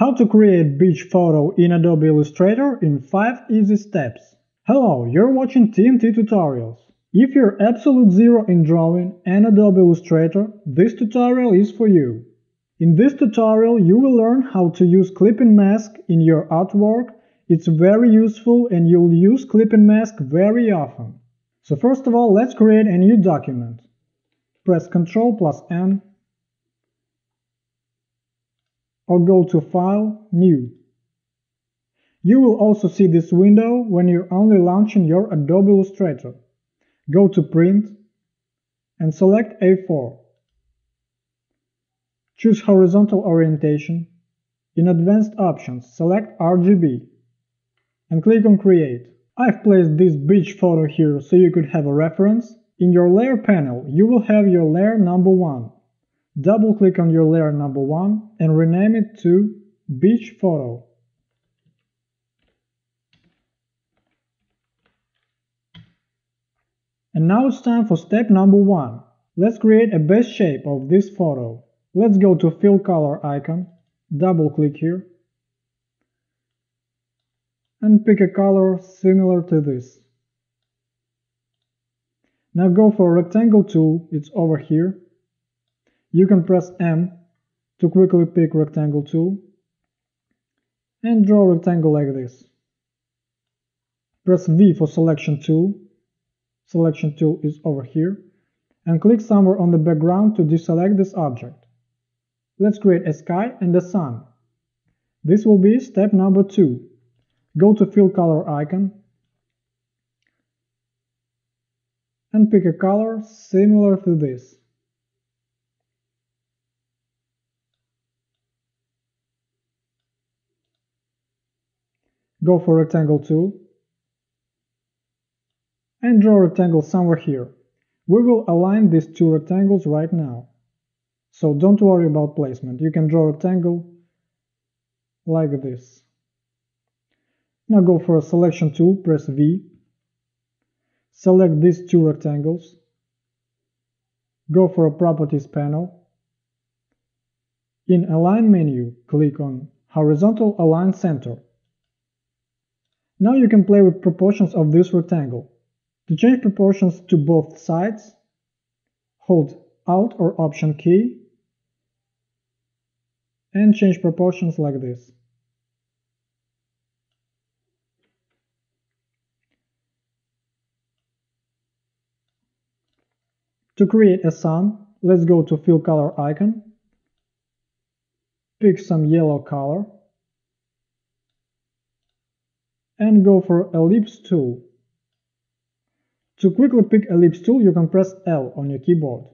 How to create beach photo in Adobe Illustrator in 5 easy steps. Hello, you're watching T&T Tutorials. If you're absolute zero in drawing and Adobe Illustrator, this tutorial is for you. In this tutorial you will learn how to use clipping mask in your artwork. It's very useful and you'll use clipping mask very often. So first of all, let's create a new document. Press Ctrl+N. Or go to File, New. You will also see this window when you're only launching your Adobe Illustrator. Go to Print and select A4. Choose Horizontal Orientation. In Advanced Options, select RGB and click on Create. I've placed this beach photo here so you could have a reference. In your layer panel, you will have your layer number 1. Double-click on your layer number 1 and rename it to Beach Photo. And now it's time for step number 1. Let's create a base shape of this photo. Let's go to Fill Color icon, double-click here, and pick a color similar to this. Now go for Rectangle tool, it's over here. You can press M to quickly pick rectangle tool and draw a rectangle like this. Press V for selection tool. Selection tool is over here. And click somewhere on the background to deselect this object. Let's create a sky and a sun. This will be step number 2. Go to Fill Color icon and pick a color similar to this. Go for Rectangle tool and draw a rectangle somewhere here. We will align these two rectangles right now. So don't worry about placement, you can draw a rectangle like this. Now go for a Selection tool, press V, select these two rectangles, go for a Properties panel. In Align menu, click on Horizontal Align Center. Now you can play with proportions of this rectangle. To change proportions to both sides, hold Alt or Option key and change proportions like this. To create a sun, let's go to Fill Color icon, pick some yellow color, and go for Ellipse tool. To quickly pick Ellipse tool, you can press L on your keyboard.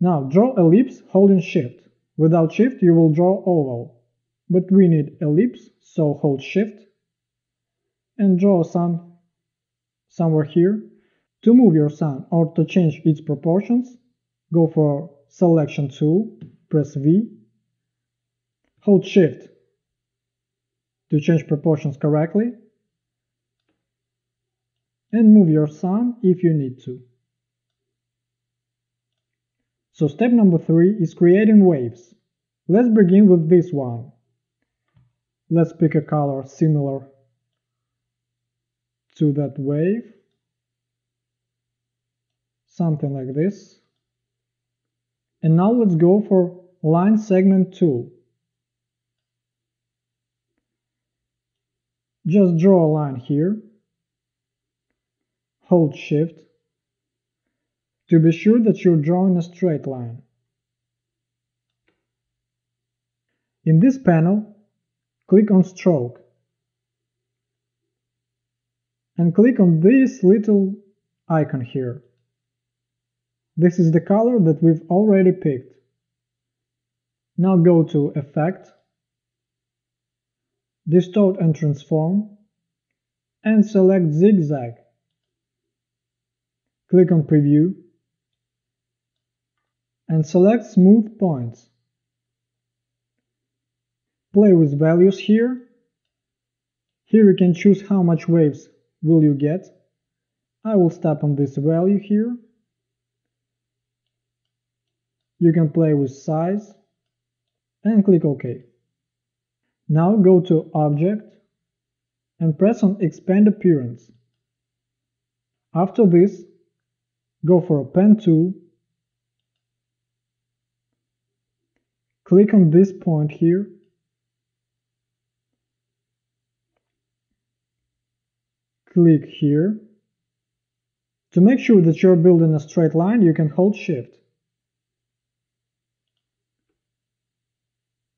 Now draw ellipse holding Shift. Without Shift, you will draw oval. But we need ellipse, so hold Shift and draw a sun somewhere here. To move your sun or to change its proportions, go for Selection tool, press V, hold Shift to change proportions correctly, and move your sun if you need to. So step number 3 is creating waves. Let's begin with this one. Let's pick a color similar to that wave, something like this. And now let's go for Line Segment tool. Just draw a line here, hold Shift to be sure that you're drawing a straight line. In this panel, click on Stroke and click on this little icon here. This is the color that we've already picked. Now go to Effect, Distort and Transform, and select Zigzag. Click on Preview and select Smooth Points. Play with values here. Here you can choose how much waves will you get. I will stop on this value here. You can play with size and click OK. Now go to Object and press on Expand Appearance. After this, go for a Pen tool, click on this point here, click here. To make sure that you're building a straight line, you can hold Shift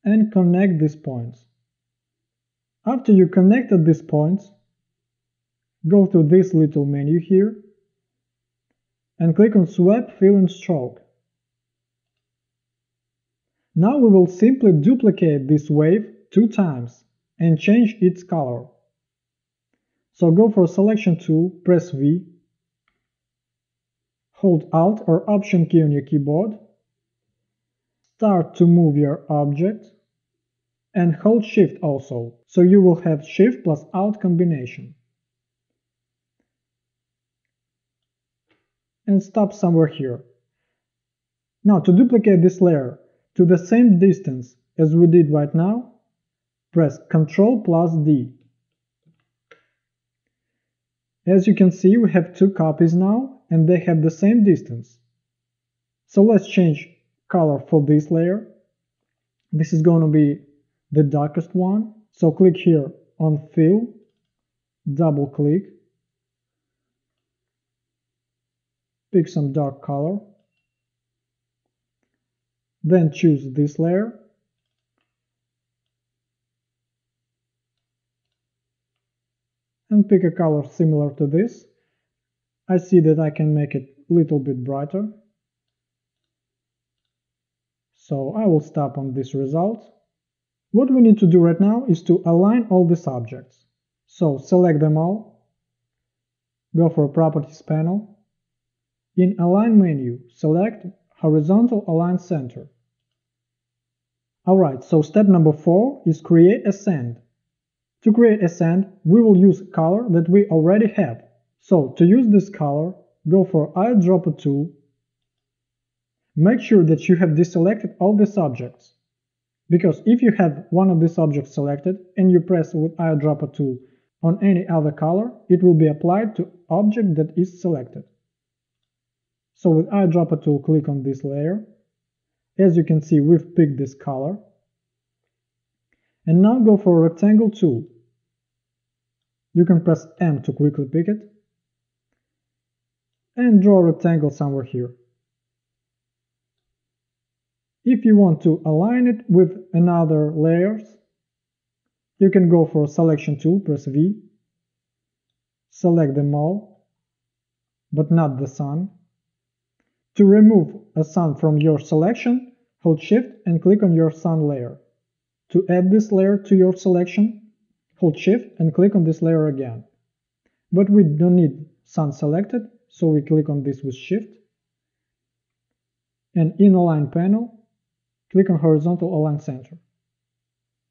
and connect these points. After you connected these points, go to this little menu here and click on Swap, Fill and Stroke. Now we will simply duplicate this wave 2 times and change its color. So go for Selection tool, press V, hold Alt or Option key on your keyboard, start to move your object, and hold Shift also, so you will have Shift plus Alt combination. And stop somewhere here. Now to duplicate this layer to the same distance as we did right now, press Ctrl plus D. As you can see, we have 2 copies now, and they have the same distance. So let's change color for this layer. This is going to be the darkest one. So click here on Fill, double click, pick some dark color, then choose this layer, and pick a color similar to this. I see that I can make it a little bit brighter, so I will stop on this result. What we need to do right now is to align all these objects. So select them all, go for Properties panel, in Align menu, select Horizontal Align Center. Alright, so step number 4 is create a sand. To create a sand, we will use color that we already have. So to use this color, go for Eyedropper tool. Make sure that you have deselected all these objects, because if you have one of these objects selected and you press with Eyedropper tool on any other color, it will be applied to object that is selected. So with Eyedropper tool, click on this layer. As you can see, we've picked this color. And now go for Rectangle tool. You can press M to quickly pick it. And draw a rectangle somewhere here. If you want to align it with another layers, you can go for Selection tool, press V. Select them all, but not the sun. To remove a sun from your selection, hold Shift and click on your sun layer. To add this layer to your selection, hold Shift and click on this layer again. But we don't need sun selected, so we click on this with Shift. And in Align panel, click on Horizontal Align Center.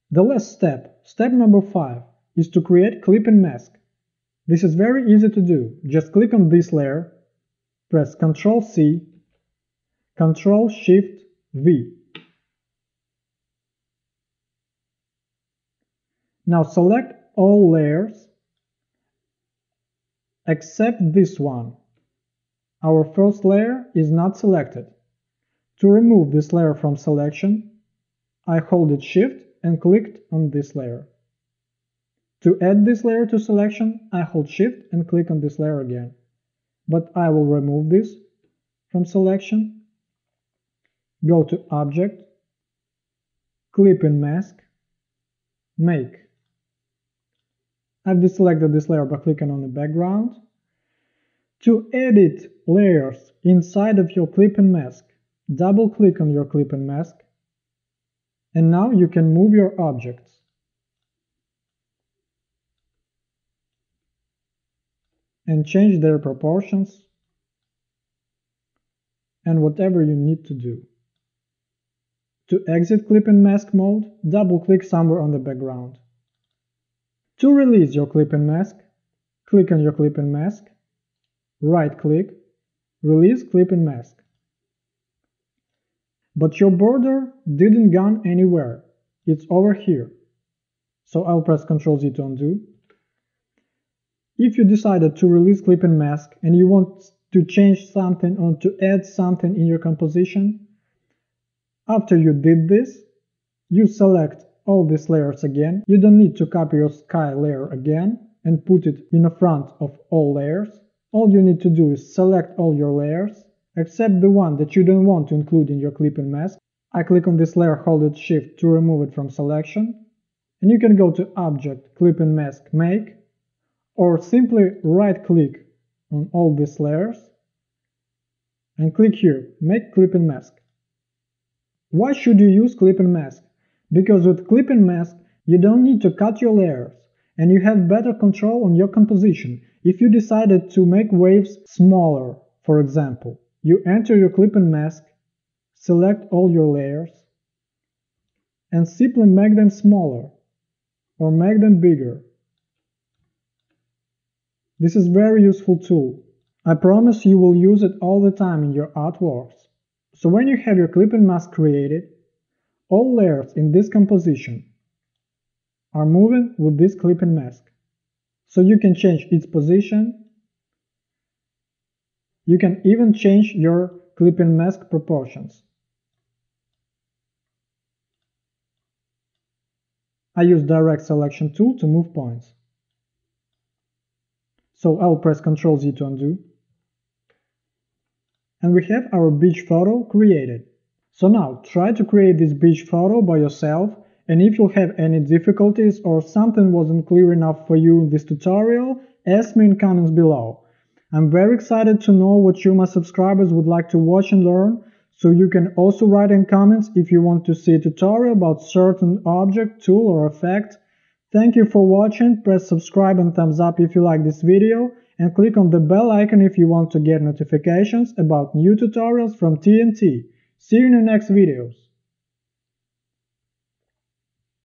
The last step, step number 5, is to create clipping mask. This is very easy to do. Just click on this layer, press Ctrl C, Ctrl-Shift-V. Now select all layers except this one. Our first layer is not selected. To remove this layer from selection, I hold Shift and clicked on this layer. To add this layer to selection, I hold Shift and click on this layer again. But I will remove this from selection. Go to Object, Clipping Mask, Make. I've deselected this layer by clicking on the background. To edit layers inside of your clipping mask, double click on your clipping mask, and now you can move your objects. And change their proportions and whatever you need to do. To exit clipping mask mode, double-click somewhere on the background. To release your clipping mask, click on your clipping mask, right-click, release clipping mask. But your border didn't gone anywhere, it's over here. So I'll press Ctrl-Z to undo. If you decided to release clip and mask and you want to change something or to add something in your composition, after you did this, you select all these layers again. You don't need to copy your sky layer again and put it in the front of all layers. All you need to do is select all your layers, except the one that you don't want to include in your clip and mask. I click on this layer, hold it shift to remove it from selection, and you can go to Object, Clip and Mask, Make, or simply right click on all these layers and click here, Make Clip and Mask. Why should you use clip and mask? Because with clip and mask you don't need to cut your layers and you have better control on your composition. If you decided to make waves smaller, for example, you enter your clip and mask, select all your layers and simply make them smaller or make them bigger. This is a very useful tool. I promise you will use it all the time in your artworks. So when you have your clip and mask created, all layers in this composition are moving with this clip and mask. So you can change its position, you can even change your clip and mask proportions. I use direct selection tool to move points. So I'll press Ctrl-Z to undo. And we have our beach photo created. So now try to create this beach photo by yourself, and if you have any difficulties or something wasn't clear enough for you in this tutorial, ask me in comments below. I'm very excited to know what you, my subscribers, would like to watch and learn, so you can also write in comments if you want to see a tutorial about certain object, tool or effect. Thank you for watching, press subscribe and thumbs up if you like this video, and click on the bell icon if you want to get notifications about new tutorials from TNT. See you in the next videos!